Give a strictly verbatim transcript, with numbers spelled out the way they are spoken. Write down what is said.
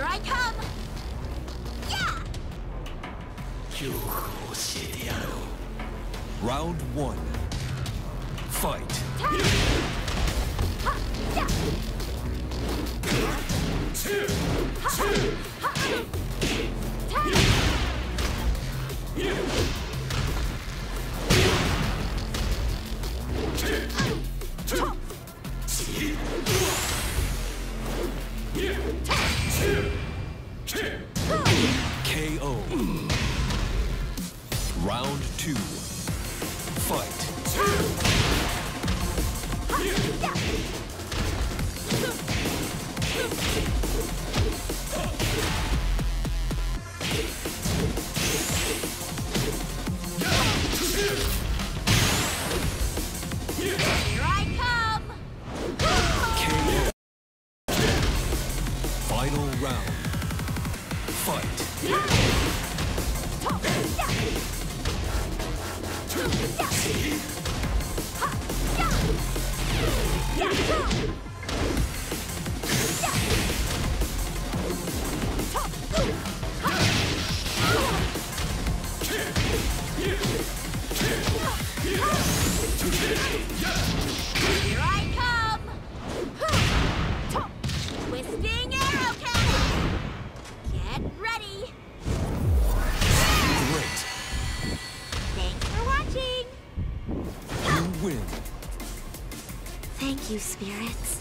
Here I come! Yeah! Round one. Fight! Two! K O. Round two. Fight. Final round. Fight. Thank you, spirits.